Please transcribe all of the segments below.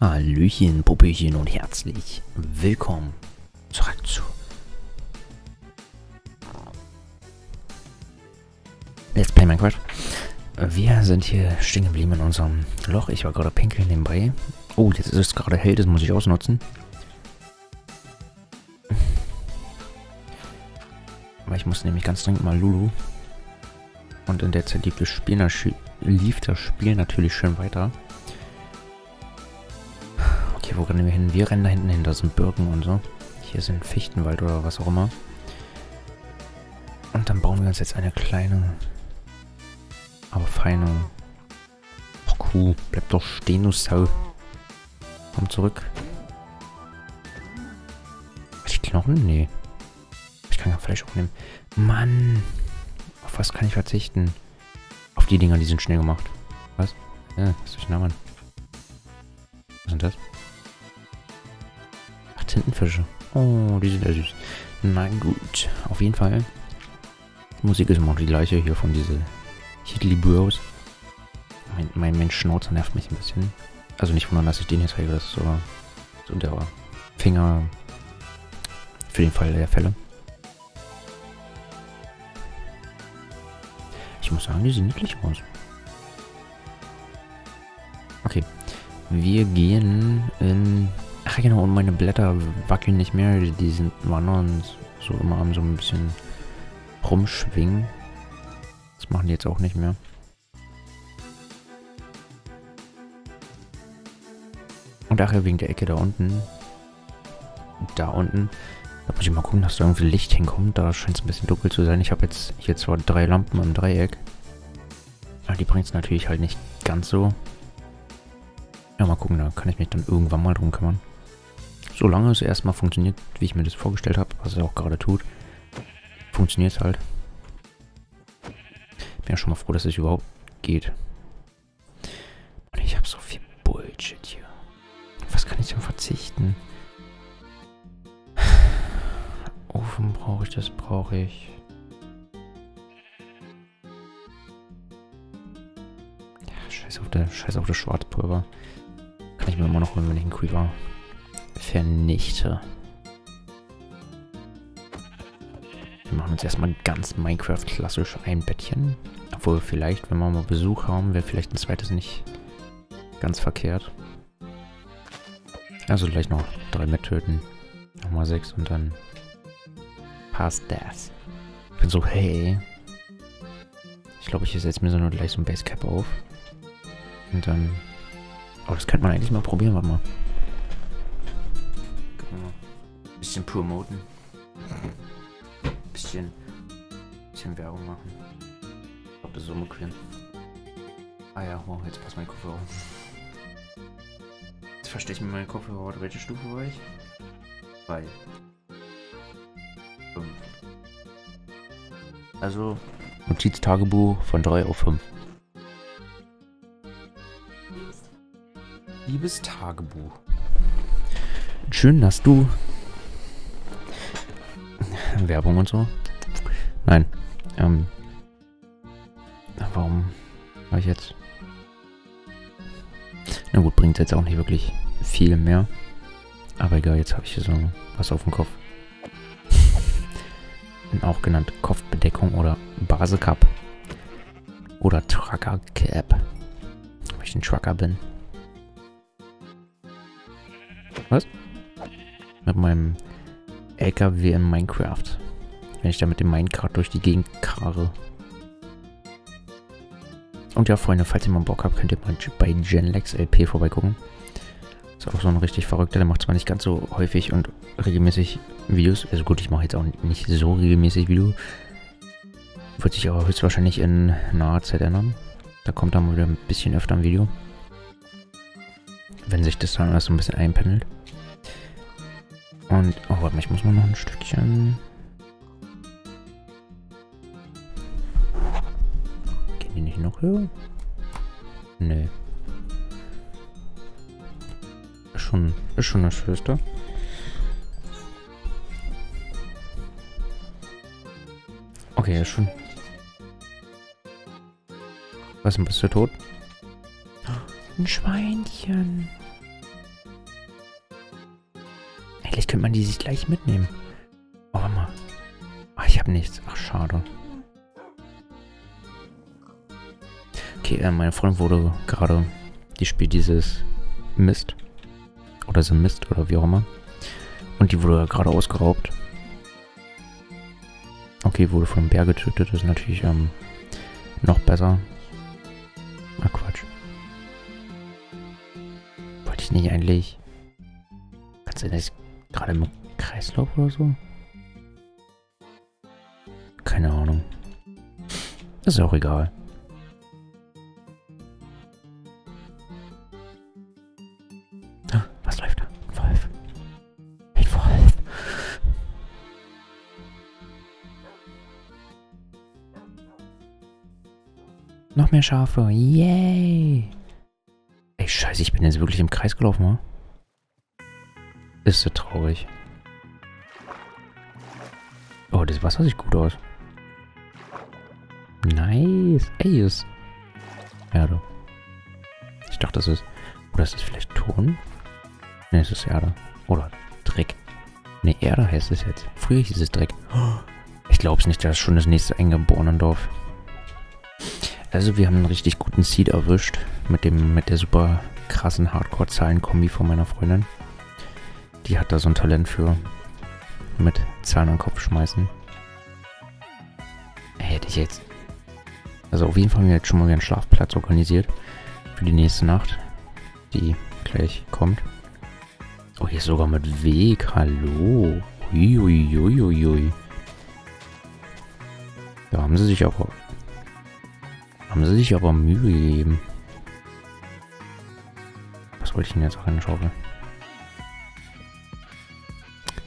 Hallöchen, Popöchen und herzlich willkommen zurück zu Let's Play Minecraft. Wir sind hier stehen geblieben in unserem Loch. Ich war gerade pinkeln nebenbei. Oh, jetzt ist es gerade hell, das muss ich ausnutzen. Aber ich muss nämlich ganz dringend mal Lulu. Und in der Zeit lief das Spiel natürlich schön weiter. Wo rennen wir hin? Wir rennen da hinten hin, da sind Birken und so. Hier sind Fichtenwald oder was auch immer. Und dann bauen wir uns jetzt eine kleine, aber feine... Oh, Kuh, bleib doch stehen, du Sau. Komm zurück. Hat die Knochen? Nee. Ich kann ja Fleisch auch nehmen. Mann! Auf was kann ich verzichten? Auf die Dinger, die sind schnell gemacht. Was? Ja, was soll ich denn da machen? Was sind das? Tintenfische. Oh, die sind ja süß. Na gut, auf jeden Fall. Die Musik ist immer noch die gleiche hier von diesen Hitlibüros. Mein Schnauzer nervt mich ein bisschen. Also nicht wundern, dass ich den hier zeige, das ist so der Finger für den Fall der Fälle. Ich muss sagen, die sehen niedlich aus. Okay, wir gehen in... Ach genau, und meine Blätter wackeln nicht mehr, die sind wandern so immer am so ein bisschen rumschwingen. Das machen die jetzt auch nicht mehr. Und ach ja, wegen der Ecke da unten. Da muss ich mal gucken, dass da irgendwie Licht hinkommt. Da scheint es ein bisschen dunkel zu sein. Ich habe jetzt hier zwar 3 Lampen im Dreieck. Aber die bringt es natürlich halt nicht ganz so. Ja, mal gucken, da kann ich mich dann irgendwann mal drum kümmern. Solange es erstmal funktioniert, wie ich mir das vorgestellt habe, was es auch gerade tut, funktioniert es halt. Bin ja schon mal froh, dass es überhaupt geht. Und ich habe so viel Bullshit hier. Was kann ich denn verzichten? Ofen brauche ich, das brauche ich. Ja, scheiß auf das Schwarzpulver. Kann ich mir immer noch holen, wenn ich einen Creeper... vernichte. Wir machen uns erstmal ganz Minecraft klassisch ein Bettchen. Obwohl vielleicht, wenn wir mal Besuch haben, wäre vielleicht ein zweites nicht ganz verkehrt. Also gleich noch 3 mehr töten. Nochmal 6 und dann passt das. Ich bin so, hey. Ich glaube, ich setze mir so nur gleich so ein Basecap auf. Und dann... Oh, das könnte man eigentlich mal probieren, warte mal. Bisschen promoten. Bisschen Werbung machen. Ich glaube, das ist so bequem. Ah ja, wow, jetzt passt mein Kopfhörer auf. Jetzt verstehe ich mir meine Kopfhörer. Welche Stufe war ich? 2. 5. Also, Notiztagebuch von 3 auf 5. Liebes Tagebuch. Schön, dass du... Werbung und so. Nein. Warum war ich jetzt? Na gut, bringt jetzt auch nicht wirklich viel mehr. Aber egal, jetzt habe ich hier so was auf dem Kopf. Auch genannt Kopfbedeckung oder Basecap. Oder Trucker Cap. Ob ich ein Trucker bin. Was? Mit meinem LKW in Minecraft. Wenn ich da mit dem Minecart durch die Gegend karre. Und ja, Freunde, falls ihr mal Bock habt, könnt ihr mal bei Genlex LP vorbeigucken. Ist auch so ein richtig verrückter, der macht zwar nicht ganz so häufig und regelmäßig Videos. Also gut, ich mache jetzt auch nicht so regelmäßig Video. Wird sich aber höchstwahrscheinlich in naher Zeit ändern. Da kommt dann mal wieder ein bisschen öfter ein Video. Wenn sich das dann alles so ein bisschen einpendelt. Und, oh warte mal, ich muss nur noch ein Stückchen. Gehen die nicht noch höher? Nee. Ist schon das Höchste. Okay, ist schon. Was, bist du tot? Ein Schweinchen. Vielleicht könnte man die sich gleich mitnehmen. Oh, warte mal. Ach, ich habe nichts. Ach, schade. Okay, meine Freundin wurde gerade... Die spielt dieses Mist. Oder so Mist, oder wie auch immer. Und die wurde gerade ausgeraubt. Okay, wurde von einem Bär getötet. Das ist natürlich noch besser. Ach, Quatsch. Wollte ich nicht eigentlich... Kannst du das gerade im Kreislauf oder so? Keine Ahnung. Ist auch egal. Was läuft da? Ein Wolf. Ein Wolf. Noch mehr Schafe. Yay. Ey, scheiße, ich bin jetzt wirklich im Kreis gelaufen, oder? Ist so traurig. Oh, das Wasser sieht gut aus. Nice. Ey, ist... Erde. Ich dachte, das ist... Oder ist das vielleicht Ton? Ne, es ist Erde. Oder Dreck. Ne, Erde heißt es jetzt. Früher hieß es Dreck. Ich glaub's nicht, das ist schon das nächste Eingeborenen-Dorf. Also, wir haben einen richtig guten Seed erwischt. Mit der super krassen Hardcore-Zahlen-Kombi von meiner Freundin. Die hat da so ein Talent für. Mit Zahlen an den Kopf schmeißen. Hätte ich jetzt... Also auf jeden Fall haben wir jetzt schon mal wieder einen Schlafplatz organisiert. Für die nächste Nacht. Die gleich kommt. Oh, hier ist sogar mit Weg. Hallo. Uiuiuiui. Da haben sie sich aber... Mühe gegeben. Was wollte ich denn jetzt reinschaufeln?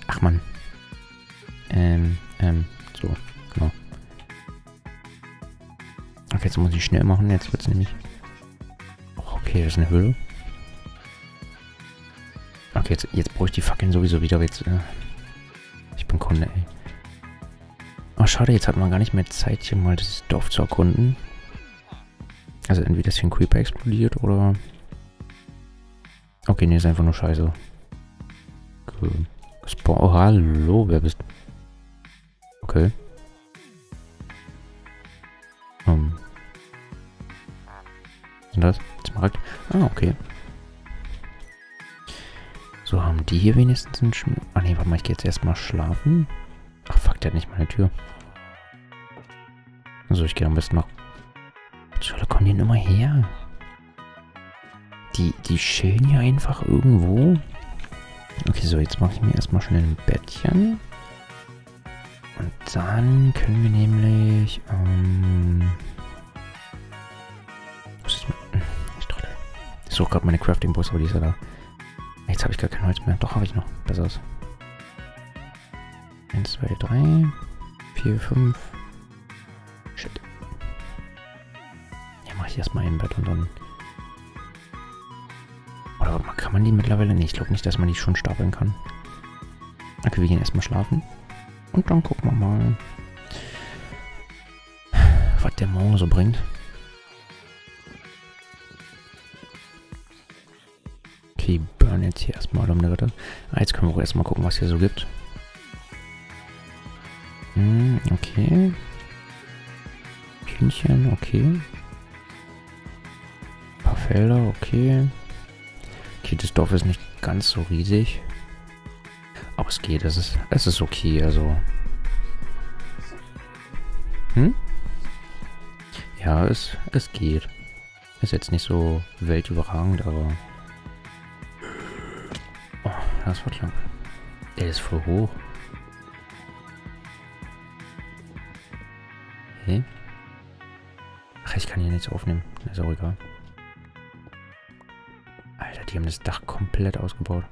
Ach man. So, genau. Okay, jetzt muss ich schnell machen, jetzt wird's nämlich... Oh, okay, das ist eine Höhle. Okay, jetzt brauche ich die Fackeln sowieso wieder, jetzt... ich bin Kunde, ey. Ach, schade, jetzt hat man gar nicht mehr Zeit, hier mal das Dorf zu erkunden. Also entweder ist hier ein Creeper explodiert, oder... Okay, nee, ist einfach nur scheiße. Cool. Oh, hallo, wer bist du? Okay. Was ist das? Smaragd? Ah, okay. So, haben die hier wenigstens einen Schmuck. Ah, nee, warte mal, ich gehe jetzt erstmal schlafen. Ach, fuck, der hat nicht meine Tür. Also, ich gehe am besten noch. Schöne, kommen die immer her? Die chillen hier einfach irgendwo. Okay, so, jetzt mache ich mir erstmal schnell ein Bettchen. Und dann können wir nämlich... Was ist mit... Ich trottel. Ich suche gerade meine Crafting-Box, aber die ist ja da. Jetzt habe ich gar kein Holz mehr. Doch, habe ich noch. Besser ist. 1, 2, 3, 4, 5. Shit. Hier mache ich erstmal ein Bett und dann... Oder warte mal, kann man die mittlerweile? Nee, ich glaube nicht, dass man die schon stapeln kann. Okay, wir gehen erstmal schlafen. Und dann gucken wir mal, was der morgen so bringt. Okay, burn jetzt hier erstmal um der Wette. Ah, jetzt können wir auch erstmal gucken, was hier so gibt. Okay. Hühnchen, okay. Ein paar Felder, okay. Okay, das Dorf ist nicht ganz so riesig. Aber es geht, es ist okay, also. Hm? Ja, es geht. Ist jetzt nicht so weltüberragend, aber... Oh, das war knapp. Der ist voll hoch. Hey? Ach, ich kann hier nichts aufnehmen. Ist auch egal. Alter, die haben das Dach komplett ausgebaut.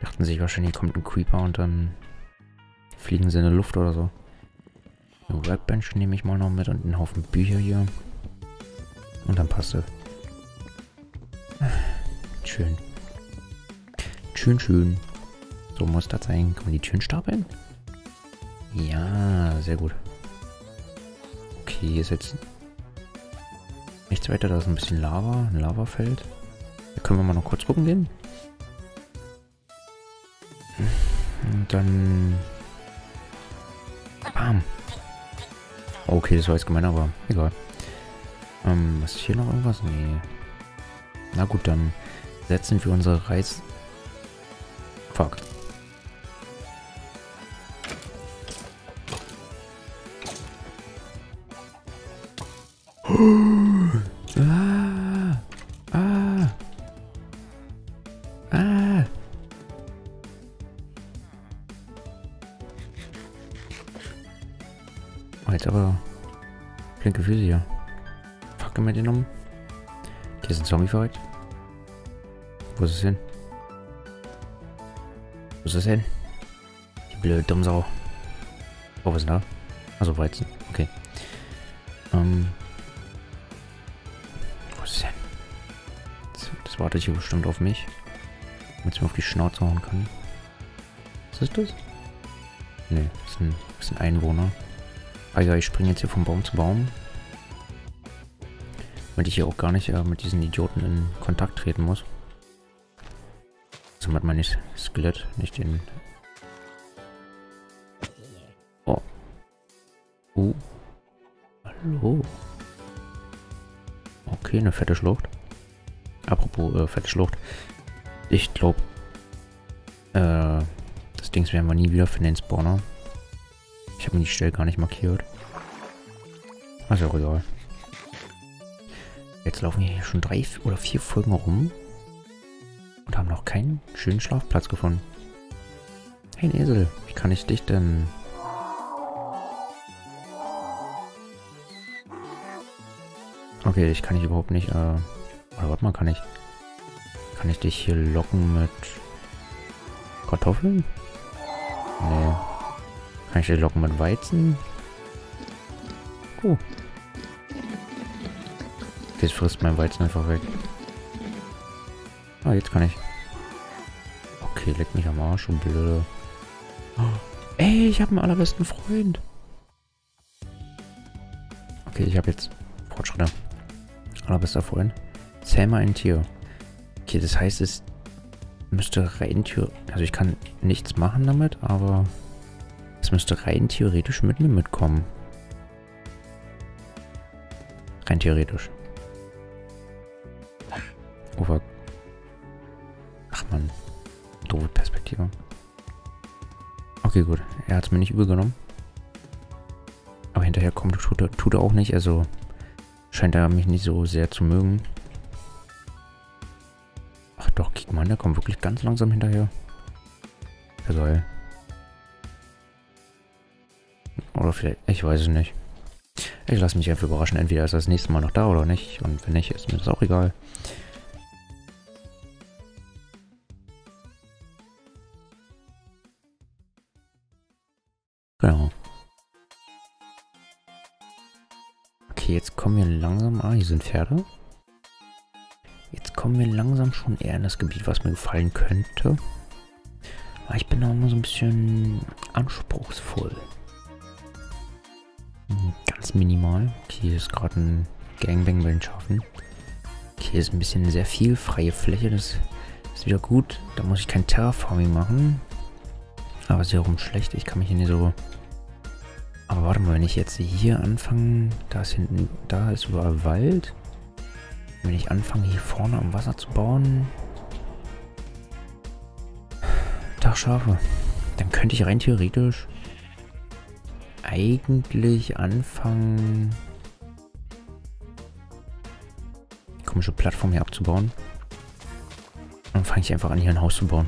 Dachten sich wahrscheinlich, hier kommt ein Creeper und dann fliegen sie in der Luft oder so. Eine Workbench nehme ich mal noch mit und einen Haufen Bücher hier. Und dann passt es. Schön. Schön, schön. So muss das sein. Kann man die Türen stapeln? Ja, sehr gut. Okay, hier ist jetzt nichts weiter. Da ist ein bisschen Lava, ein Lavafeld. Da können wir mal noch kurz gucken gehen. Und dann... Bam! Okay, das war jetzt gemein, aber egal. Was ist hier noch irgendwas? Nee. Na gut, dann setzen wir unsere Reis... Fuck. Jetzt aber flinke Füße hier. Fuck, mitgenommen. Hier ist ein Zombie verrückt. Wo ist es hin? Wo ist es hin? Die blöde Dummsau. Oh, was ist da? Also Weizen. Okay. Wo ist es hin? Das wartet hier bestimmt auf mich. Damit ich mir auf die Schnauze hauen kann. Was ist das? Nee, das ist ein Einwohner. Ah ja, ich springe jetzt hier vom Baum zu Baum. Damit ich hier auch gar nicht mit diesen Idioten in Kontakt treten muss. Somit mein Skelett nicht den... Oh. Hallo. Okay, eine fette Schlucht. Apropos fette Schlucht. Ich glaube... das Ding werden wir nie wieder finden, den Spawner. Ich habe mir die Stelle gar nicht markiert. Also egal. Jetzt laufen hier schon 3 oder 4 Folgen rum und haben noch keinen schönen Schlafplatz gefunden. Hey Esel, wie kann ich dich denn? Okay, ich kann dich überhaupt nicht. Oder warte mal, kann ich dich hier locken mit Kartoffeln? Nee. Kann ich die locken mit Weizen? Oh. Jetzt frisst mein Weizen einfach weg. Ah, jetzt kann ich. Okay, leck mich am Arsch und blöde. Oh. Ey, ich habe einen allerbesten Freund. Okay, ich habe jetzt Fortschritte. Allerbester Freund. Zähl mal ein Tier. Okay, das heißt, es müsste rein Tier. Also ich kann nichts machen damit, aber... Das müsste rein theoretisch mit mir mitkommen. Rein theoretisch. Oh fuck. Ach man. Doofe Perspektive. Okay, gut. Er hat es mir nicht übel genommen. Aber hinterher kommt, tut er auch nicht. Also scheint er mich nicht so sehr zu mögen. Ach doch, guck mal, der kommt wirklich ganz langsam hinterher. Der soll. Oder vielleicht, ich weiß es nicht. Ich lasse mich einfach überraschen. Entweder ist er das nächste Mal noch da oder nicht. Und wenn nicht, ist mir das auch egal. Genau. Okay, jetzt kommen wir langsam... Ah, hier sind Pferde. Jetzt kommen wir langsam schon eher in das Gebiet, was mir gefallen könnte. Aber ich bin auch immer so ein bisschen anspruchsvoll. Ganz minimal. Okay, hier ist gerade ein Gangbang bei den Schafen. Okay, hier ist ein bisschen sehr viel freie Fläche. Das ist wieder gut. Da muss ich kein Terraforming machen. Aber ist ja auch schlecht. Ich kann mich hier nicht so... Aber warte mal, wenn ich jetzt hier anfange... Da ist hinten... Da ist überall Wald. Wenn ich anfange, hier vorne am Wasser zu bauen... Tag Schafe. Dann könnte ich rein theoretisch... eigentlich anfangen, die komische Plattform hier abzubauen. Dann fange ich einfach an, hier ein Haus zu bauen.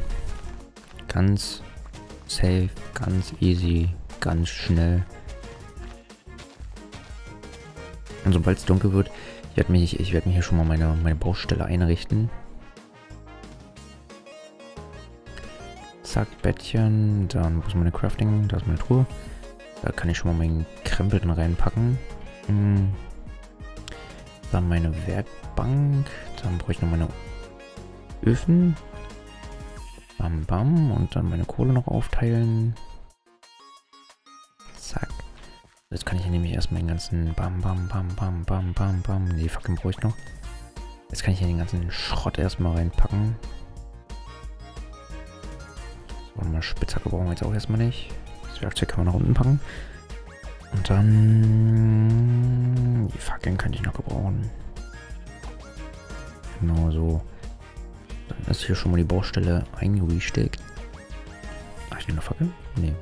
Ganz safe, ganz easy, ganz schnell. Und sobald es dunkel wird, ich werde mir hier schon mal meine Baustelle einrichten. Zack, Bettchen, dann wo ist meine Crafting, da ist meine Truhe. Da kann ich schon mal meinen Krempel dann reinpacken. Dann meine Werkbank. Dann brauche ich noch meine Öfen. Bam, bam. Und dann meine Kohle noch aufteilen. Zack. Jetzt kann ich hier nämlich erstmal den ganzen... Bam, bam, bam, bam, bam, bam, bam. Nee, fucking brauche ich noch. Jetzt kann ich hier den ganzen Schrott erstmal reinpacken. So, mal eine Spitzhacke brauchen wir jetzt auch erstmal nicht. Das Werkzeug kann man nach unten packen. Und dann... die Fackeln könnte ich noch gebrauchen. Genau so. Dann ist hier schon mal die Baustelle eingesteckt. Ach, ich nehme eine Fackel? Nee.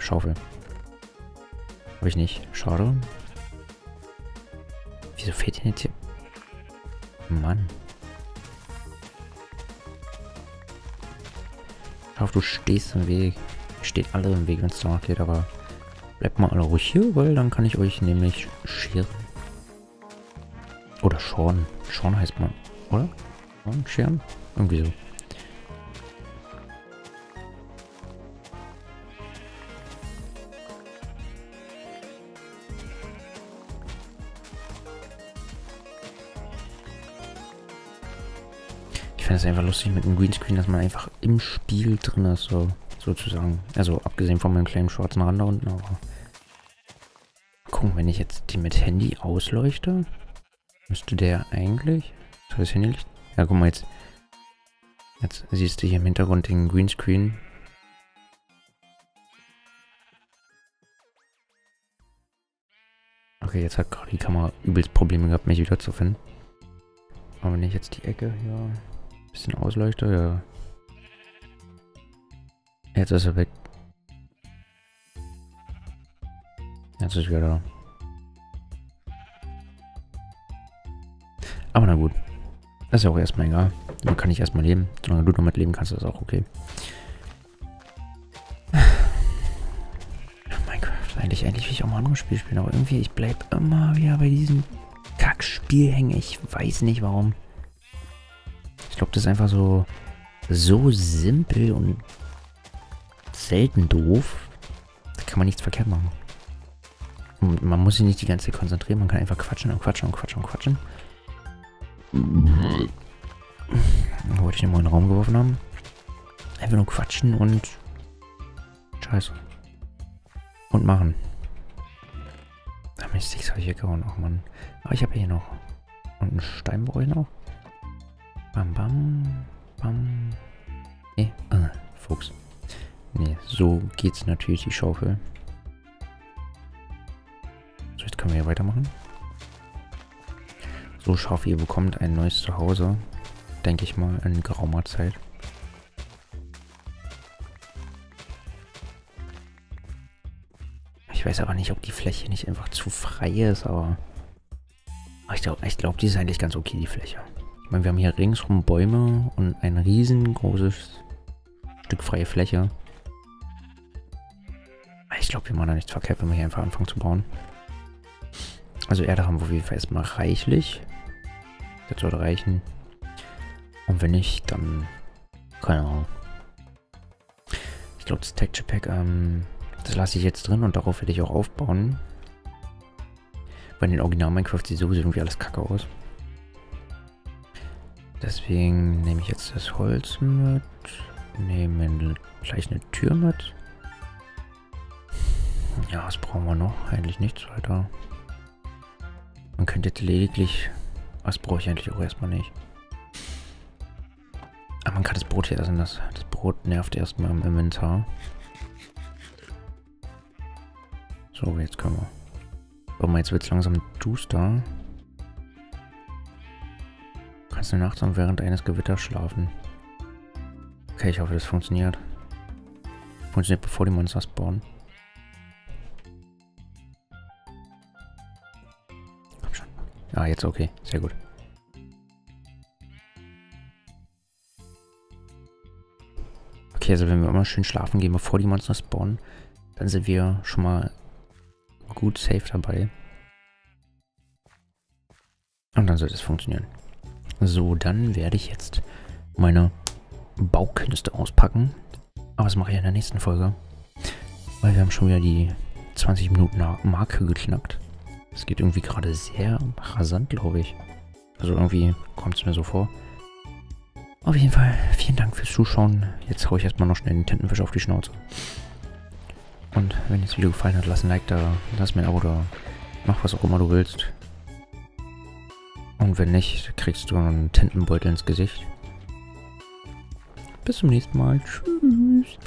Schaufel. Habe ich nicht. Schade. Wieso fehlt denn jetzt hier? Mann. Ich hoffe, du stehst im Weg. Steht alle im Weg, wenn es danach geht, aber bleibt mal alle ruhig hier, weil dann kann ich euch nämlich scheren. Oder schoren. Schoren heißt man, oder? Und scheren? Irgendwie so. Ich finde es einfach lustig mit dem Greenscreen, dass man einfach im Spiel drin ist, so, sozusagen. Also abgesehen von meinem kleinen schwarzen Rand da unten, aber... Mal gucken, wenn ich jetzt die mit Handy ausleuchte, müsste der eigentlich... Das heißt Handylicht? Ja, guck mal jetzt. Jetzt siehst du hier im Hintergrund den Greenscreen. Okay, jetzt hat gerade die Kamera übelst Probleme gehabt, mich wieder zu finden. Aber wenn ich jetzt die Ecke hier... bisschen ausleuchte, ja. Jetzt ist er weg. Jetzt ist er wieder da. Aber na gut. Das ist ja auch erstmal egal. Dann kann ich erstmal leben. Solange du damit leben kannst, ist auch okay. Minecraft. Eigentlich will ich auch mal ein anderes Spiel spielen, aber irgendwie, ich bleib immer wieder bei diesem Kackspiel hängen. Ich weiß nicht warum. Ich glaube, das ist einfach so simpel und selten doof. Da kann man nichts verkehrt machen. Und man muss sich nicht die ganze Zeit konzentrieren, man kann einfach quatschen und quatschen und quatschen und quatschen. Wollte ich den mal in den Raum geworfen haben. Einfach nur quatschen und... Scheiße. Und machen. Da habe ich 6 habe ich hier gehauen, ach Mann. Aber ich habe hier noch. Und einen Stein brauche ich noch. Bam, bam, bam. Nee, Fuchs. Nee, so geht's natürlich, die Schaufel. So, jetzt können wir hier weitermachen. So, Schaufel, ihr bekommt ein neues Zuhause. Denke ich mal, in geraumer Zeit. Ich weiß aber nicht, ob die Fläche nicht einfach zu frei ist, aber... Ich glaube, die ist eigentlich ganz okay, die Fläche. Ich meine, wir haben hier ringsrum Bäume und ein riesengroßes Stück freie Fläche. Ich glaube, wir machen da nichts verkehrt, wenn wir hier einfach anfangen zu bauen. Also Erde haben wir auf jeden Fall erstmal reichlich. Das sollte reichen. Und wenn nicht, dann... Keine Ahnung. Ich glaube, das Texture Pack, das lasse ich jetzt drin und darauf werde ich auch aufbauen. Bei den Original Minecraft sieht sowieso irgendwie alles kacke aus. Deswegen nehme ich jetzt das Holz mit, nehme gleich eine Tür mit. Ja, was brauchen wir noch? Eigentlich nichts weiter. Man könnte jetzt lediglich... Was brauche ich eigentlich auch erstmal nicht. Aber man kann das Brot hier essen, das Brot nervt erstmal im Inventar. So, jetzt können wir... Guck mal, jetzt wird es langsam duster. Kannst du nachts und während eines Gewitters schlafen. Okay, ich hoffe, das funktioniert. Funktioniert, bevor die Monster spawnen. Komm schon. Ah, jetzt okay. Sehr gut. Okay, also wenn wir immer schön schlafen gehen, bevor die Monster spawnen, dann sind wir schon mal gut safe dabei. Und dann sollte es funktionieren. So, dann werde ich jetzt meine Baukünste auspacken. Aber das mache ich in der nächsten Folge. Weil wir haben schon wieder die 20 Minuten Marke geknackt. Es geht irgendwie gerade sehr rasant, glaube ich. Also irgendwie kommt es mir so vor. Auf jeden Fall, vielen Dank fürs Zuschauen. Jetzt haue ich erstmal noch schnell den Tintenfisch auf die Schnauze. Und wenn dir das Video gefallen hat, lass ein Like da, lass mir ein Abo da. Mach was auch immer du willst. Und wenn nicht, kriegst du einen Tintenbeutel ins Gesicht. Bis zum nächsten Mal. Tschüss.